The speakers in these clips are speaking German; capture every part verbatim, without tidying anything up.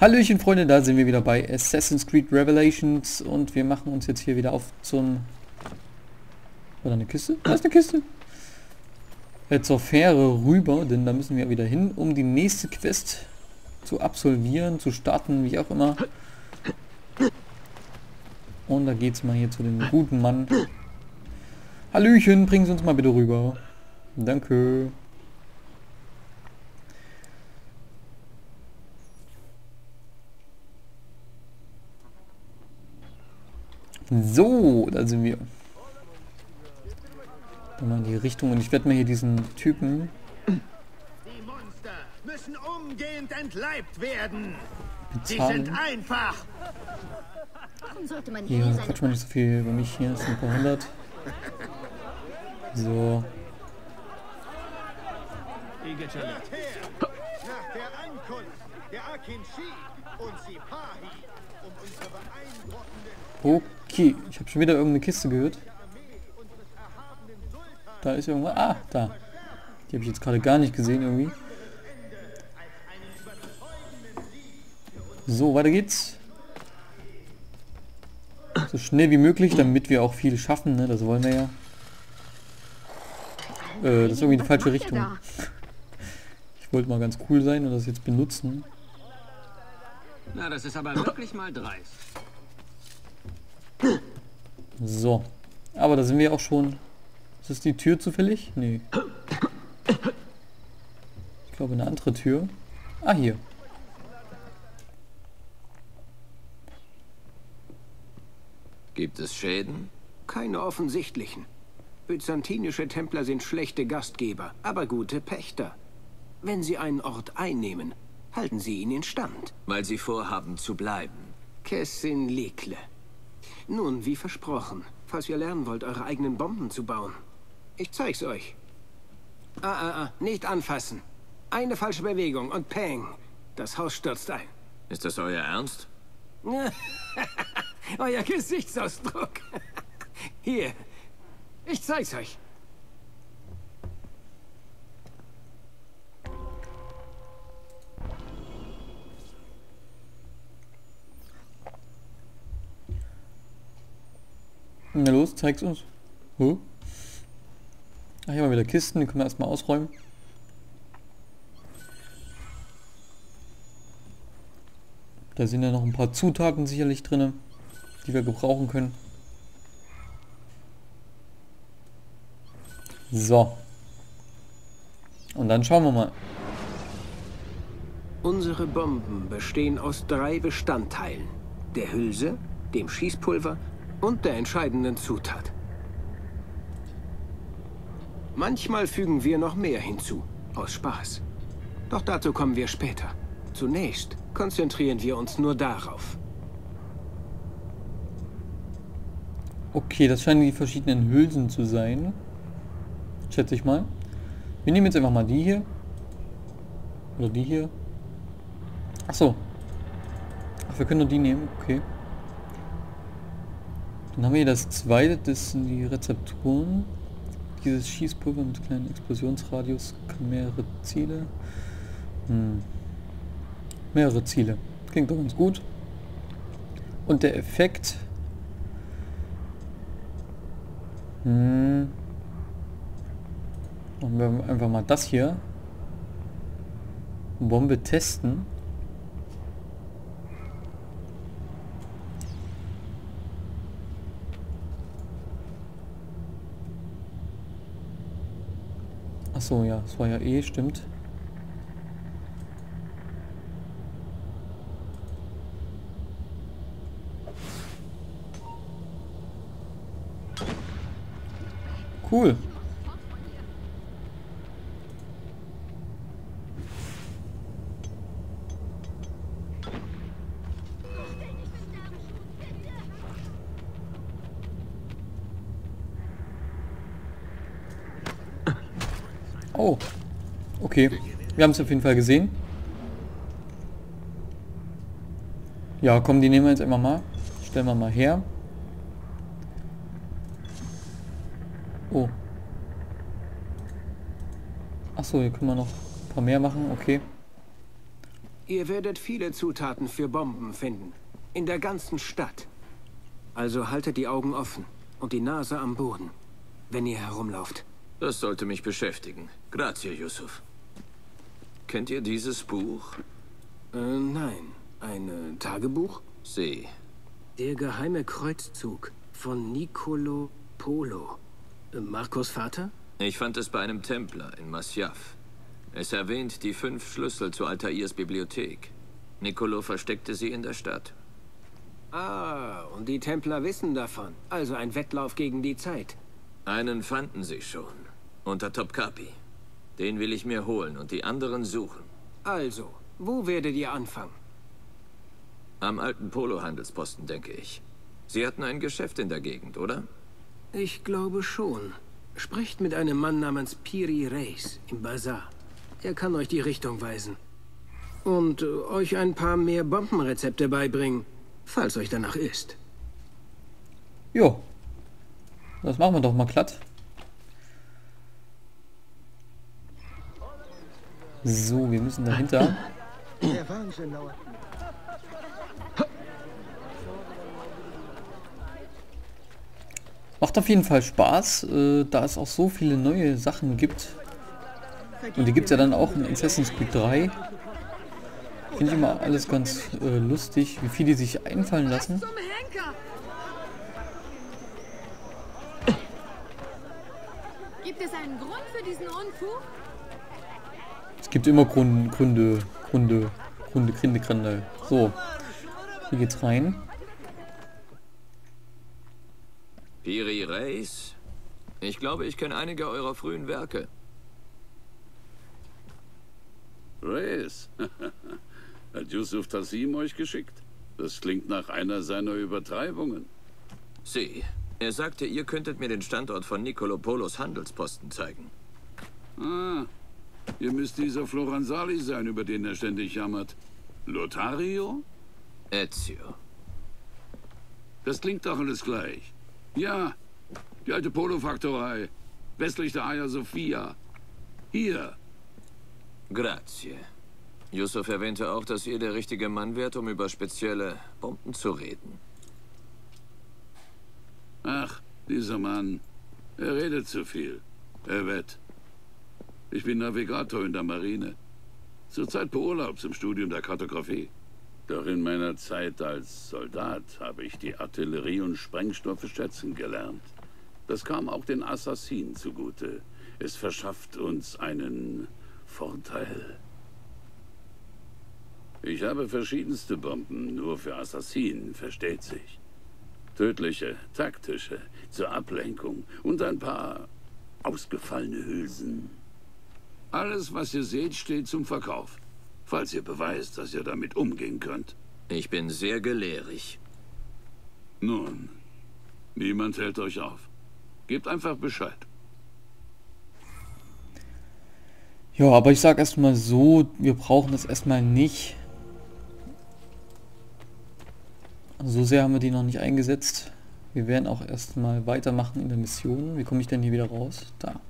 Hallöchen Freunde, da sind wir wieder bei Assassin's Creed Revelations und wir machen uns jetzt hier wieder auf zum... Oder eine Kiste? Da ist eine Kiste! Äh, zur Fähre rüber, denn da müssen wir wieder hin, um die nächste Quest zu absolvieren, zu starten, wie auch immer. Und da geht's mal hier zu dem guten Mann. Hallöchen, bringen Sie uns mal bitte rüber. Danke. So, da sind wir. Dann mal in die Richtung und ich werde mir hier diesen Typen. Die Monster müssen umgehend entleibt werden. Sie sind einfach. Hier quatscht man nicht so viel über mich, hier ist ein paar hundert. So. Okay, ich habe schon wieder irgendeine Kiste gehört. Da ist irgendwas. Ah, da. Die habe ich jetzt gerade gar nicht gesehen irgendwie. So, weiter geht's. So schnell wie möglich, damit wir auch viel schaffen, ne? Das wollen wir ja. Äh, das ist irgendwie die falsche Richtung. Ich wollte mal ganz cool sein und das jetzt benutzen. Na, das ist aber wirklich mal dreist. So, aber da sind wir auch schon. Ist das die Tür zufällig? Nee. Ich glaube eine andere Tür. Ah, hier. Gibt es Schäden? Keine offensichtlichen. Byzantinische Templer sind schlechte Gastgeber, aber gute Pächter. Wenn sie einen Ort einnehmen, halten sie ihn in Stand, weil sie vorhaben zu bleiben. Kessin Lekle. Nun, wie versprochen, falls ihr lernen wollt, eure eigenen Bomben zu bauen. Ich zeig's euch. Ah, ah, ah, nicht anfassen. Eine falsche Bewegung und peng, das Haus stürzt ein. Ist das euer Ernst? Euer Gesichtsausdruck. Hier, ich zeig's euch. Na los, zeig's uns. Huh? Ach, hier mal wieder Kisten, die können wir erstmal ausräumen. Da sind ja noch ein paar Zutaten sicherlich drin, die wir gebrauchen können. So. Und dann schauen wir mal. Unsere Bomben bestehen aus drei Bestandteilen. Der Hülse, dem Schießpulver und der entscheidenden Zutat. Manchmal fügen wir noch mehr hinzu, aus Spaß. Doch dazu kommen wir später. Zunächst konzentrieren wir uns nur darauf. Okay, das scheinen die verschiedenen Hülsen zu sein. Schätze ich mal. Wir nehmen jetzt einfach mal die hier. Oder die hier. Achso. Ach, wir können nur die nehmen, okay. Dann haben wir hier das zweite, das sind die Rezepturen. Dieses Schießpulver mit kleinen Explosionsradius kann mehrere Ziele. Hm. Mehrere Ziele. Klingt doch ganz gut. Und der Effekt. Hm. Machen wir einfach mal das hier. Bombe testen. Achso, ja, das war ja eh, stimmt. Cool. Oh, okay. Wir haben es auf jeden Fall gesehen. Ja, komm, die nehmen wir jetzt einfach mal. Stellen wir mal her. Oh. Achso, hier können wir noch ein paar mehr machen, okay. Ihr werdet viele Zutaten für Bomben finden. In der ganzen Stadt. Also haltet die Augen offen und die Nase am Boden, wenn ihr herumlauft. Das sollte mich beschäftigen. Grazie, Yusuf. Kennt ihr dieses Buch? Äh, nein. Ein Tagebuch? Sie. Der geheime Kreuzzug von Niccolo Polo. Marcos Vater? Ich fand es bei einem Templer in Masyaf. Es erwähnt die fünf Schlüssel zu Altairs Bibliothek. Niccolo versteckte sie in der Stadt. Ah, und die Templer wissen davon. Also ein Wettlauf gegen die Zeit. Einen fanden sie schon. Unter Topkapi. Den will ich mir holen und die anderen suchen. Also, wo werdet ihr anfangen? Am alten Polo-Handelsposten, denke ich. Sie hatten ein Geschäft in der Gegend, oder? Ich glaube schon. Sprecht mit einem Mann namens Piri Reis im Bazar. Er kann euch die Richtung weisen. Und euch ein paar mehr Bombenrezepte beibringen, falls euch danach ist. Jo. Das machen wir doch mal glatt. So, wir müssen dahinter. Macht auf jeden Fall Spaß, äh, da es auch so viele neue Sachen gibt. Und die gibt es ja dann auch in Assassin's Creed drei. Finde ich immer alles ganz äh, lustig, wie viel die sich einfallen lassen. Gibt es einen Grund für diesen Unfug? Es gibt immer Grund, Gründe, Gründe, Gründe, Gründe, Gründe. So, hier geht's rein. Piri Reis? Ich glaube, ich kenne einige eurer frühen Werke. Reis? Hat Yusuf Tazim euch geschickt? Das klingt nach einer seiner Übertreibungen. Sie, er sagte, ihr könntet mir den Standort von Niccolo Polos Handelsposten zeigen. Ah, ihr müsst dieser Florenzali sein, über den er ständig jammert. Lothario? Ezio. Das klingt doch alles gleich. Ja, die alte Polo-Faktorei, westlich der Hagia Sophia. Hier. Grazie. Yusuf erwähnte auch, dass ihr der richtige Mann wärt, um über spezielle Bomben zu reden. Ach, dieser Mann. Er redet zu viel. Er wett. Ich bin Navigator in der Marine. Zurzeit beurlaubs im Studium der Kartografie. Doch in meiner Zeit als Soldat habe ich die Artillerie und Sprengstoffe schätzen gelernt. Das kam auch den Assassinen zugute. Es verschafft uns einen Vorteil. Ich habe verschiedenste Bomben, nur für Assassinen, versteht sich. Tödliche, taktische, zur Ablenkung und ein paar ausgefallene Hülsen. Alles, was ihr seht, steht zum Verkauf. Falls ihr beweist, dass ihr damit umgehen könnt. Ich bin sehr gelehrig. Nun, niemand hält euch auf. Gebt einfach Bescheid. Ja, aber ich sag erstmal so, wir brauchen das erstmal nicht. So sehr haben wir die noch nicht eingesetzt. Wir werden auch erstmal weitermachen in der Mission. Wie komme ich denn hier wieder raus? Da.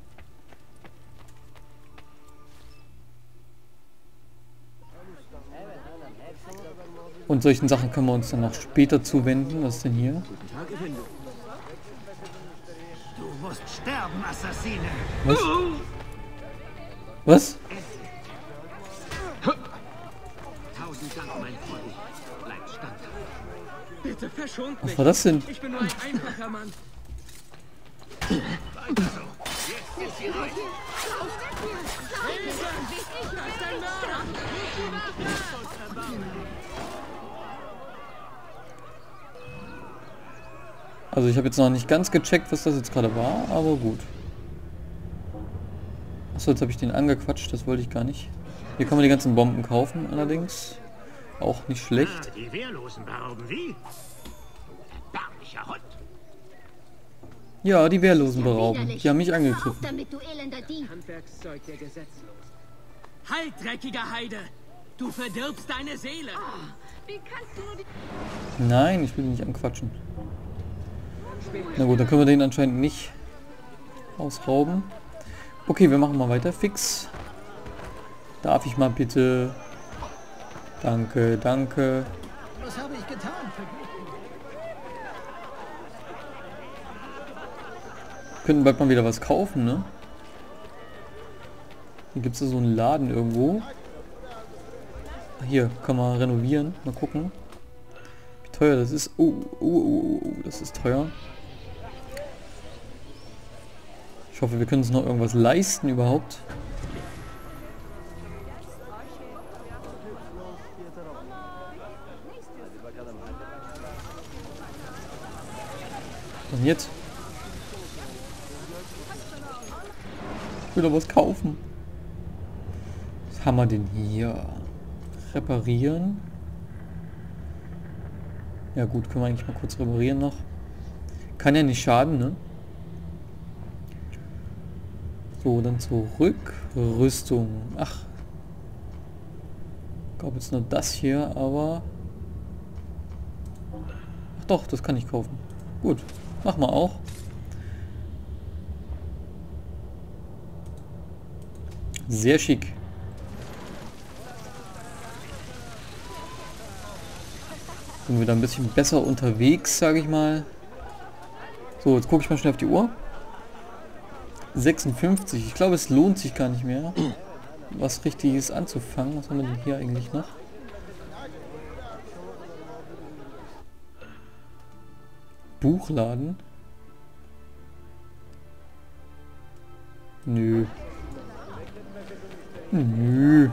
Und solchen Sachen können wir uns dann noch später zuwenden. Was ist denn hier? Du musst sterben, Assassine. Was? Was? Tausend Dank, mein Freund. Bleib standhaft. Bitte verschont mich. Was war das denn? Ich bin nur ein einfacher Mann. Weiter so. Jetzt ist sie rein. Also ich habe jetzt noch nicht ganz gecheckt, was das jetzt gerade war, aber gut. Achso, jetzt habe ich den angequatscht, das wollte ich gar nicht. Hier kann man die ganzen Bomben kaufen, allerdings. Auch nicht schlecht. Die Wehrlosen berauben wie? Erbärmlicher Hund. Ja, die Wehrlosen berauben. Die haben mich angegriffen. Handwerkszeug der Gesetzlosen. Halt, dreckiger Heide! Du verdirbst deine Seele! Wie kannst du nur die... Nein, ich will ihn nicht anquatschen. Na gut, dann können wir den anscheinend nicht ausrauben. Okay, wir machen mal weiter. Fix. Darf ich mal bitte Danke, danke. Was habe ich getan? Können bald mal wieder was kaufen, ne? Hier gibt es so einen Laden irgendwo. Hier, kann man renovieren. Mal gucken, wie teuer das ist. Oh, oh, oh, oh, das ist teuer. Ich hoffe, wir können uns noch irgendwas leisten überhaupt. Und jetzt? Ich will doch was kaufen. Was haben wir denn hier? Reparieren. Ja gut, können wir eigentlich mal kurz reparieren noch. Kann ja nicht schaden, ne? So, dann zurück. Rüstung. Ach. Ich glaube jetzt nur das hier, aber... Ach doch, das kann ich kaufen. Gut. Machen wir auch. Sehr schick. Sind wir da ein bisschen besser unterwegs, sage ich mal. So, jetzt gucke ich mal schnell auf die Uhr. sechsundfünfzig. Ich glaube, es lohnt sich gar nicht mehr, was Richtiges anzufangen. Was haben wir denn hier eigentlich noch? Buchladen? Nö. Nö.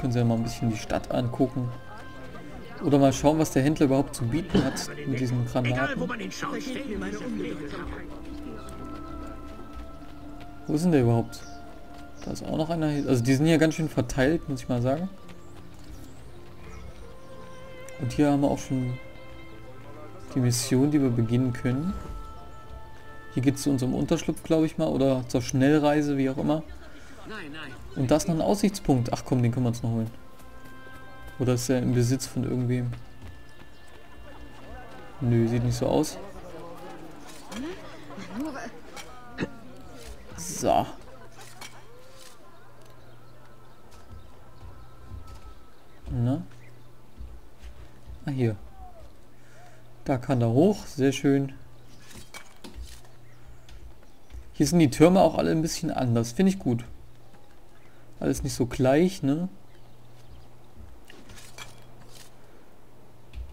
Können Sie ja mal ein bisschen die Stadt angucken. Oder mal schauen, was der Händler überhaupt zu bieten hat mit diesen Granaten. Wo ist denn der überhaupt? Da ist auch noch einer. Also die sind hier ganz schön verteilt, muss ich mal sagen. Und hier haben wir auch schon die Mission, die wir beginnen können. Hier geht es zu unserem Unterschlupf, glaube ich mal, oder zur Schnellreise, wie auch immer. Und da ist noch ein Aussichtspunkt. Ach komm, den können wir uns noch holen. Oder ist er im Besitz von irgendwem? Nö, sieht nicht so aus. So. Na? Ah, hier. Da kann er hoch. Sehr schön. Hier sind die Türme auch alle ein bisschen anders. Finde ich gut. Alles nicht so gleich, ne?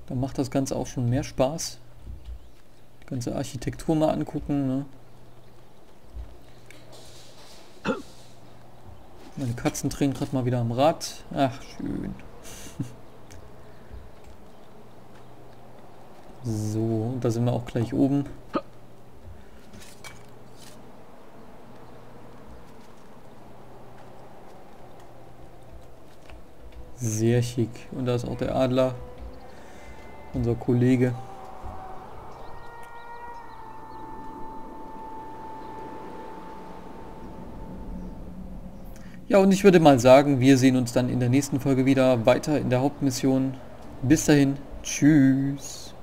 Dann macht das Ganze auch schon mehr Spaß. Die ganze Architektur mal angucken, ne? Meine Katzen drehen gerade mal wieder am Rad. Ach, schön. So, da sind wir auch gleich oben. Sehr schick. Und da ist auch der Adler. Unser Kollege. Ja, und ich würde mal sagen, wir sehen uns dann in der nächsten Folge wieder weiter in der Hauptmission. Bis dahin, tschüss.